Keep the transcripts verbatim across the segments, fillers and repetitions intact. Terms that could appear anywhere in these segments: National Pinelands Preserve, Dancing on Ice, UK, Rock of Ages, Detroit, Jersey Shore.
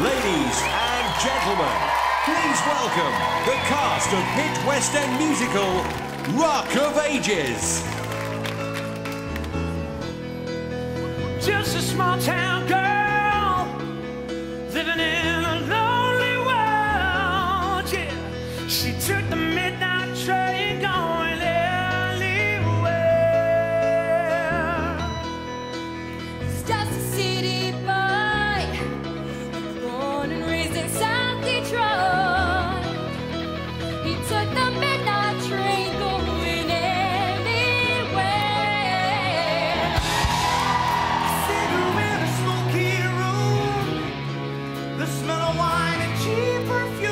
Ladies and gentlemen, please welcome the cast of hit West End musical, Rock of Ages. Just a small town girl, living in a lonely world, yeah. She took the midnight train going anywhere. It's just a city boy, born and raised in South Detroit. He took the midnight train going anywhere. Sitting in a smoky room, the smell of wine and cheap perfume.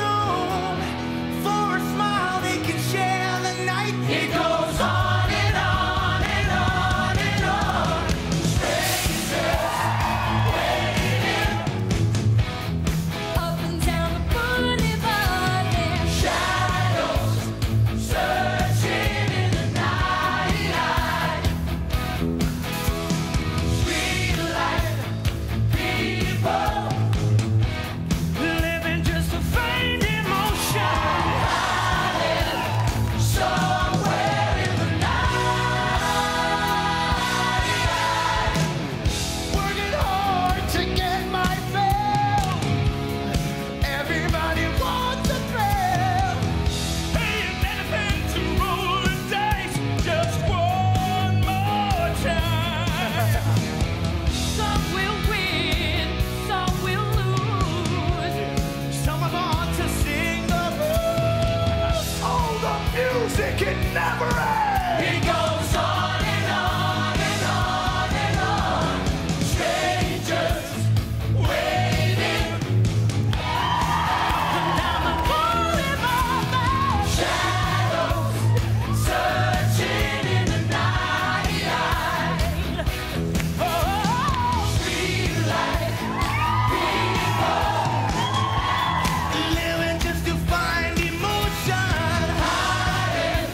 It goes on and on and on and on. Strangers waiting up and down the boulevard. There's shadows searching in the night. Street life, people living just to find emotion. Hiding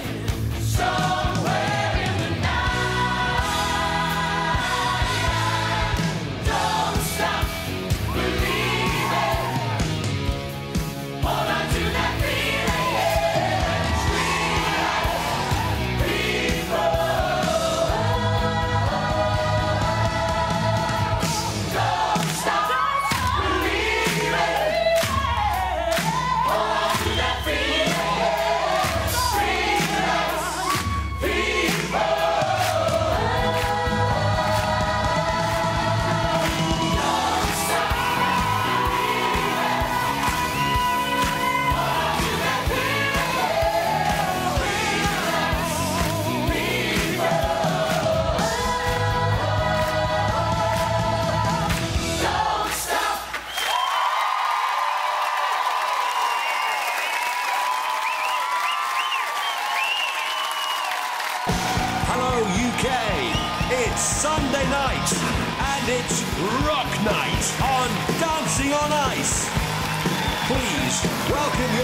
so. Music, it never ends. It goes on and on and on and on. Strangers waiting. And I'm a boulevard. Shadows searching in the night. Oh, street light, people living just to find emotion. U K, it's Sunday night and it's rock night on Dancing on Ice. Please welcome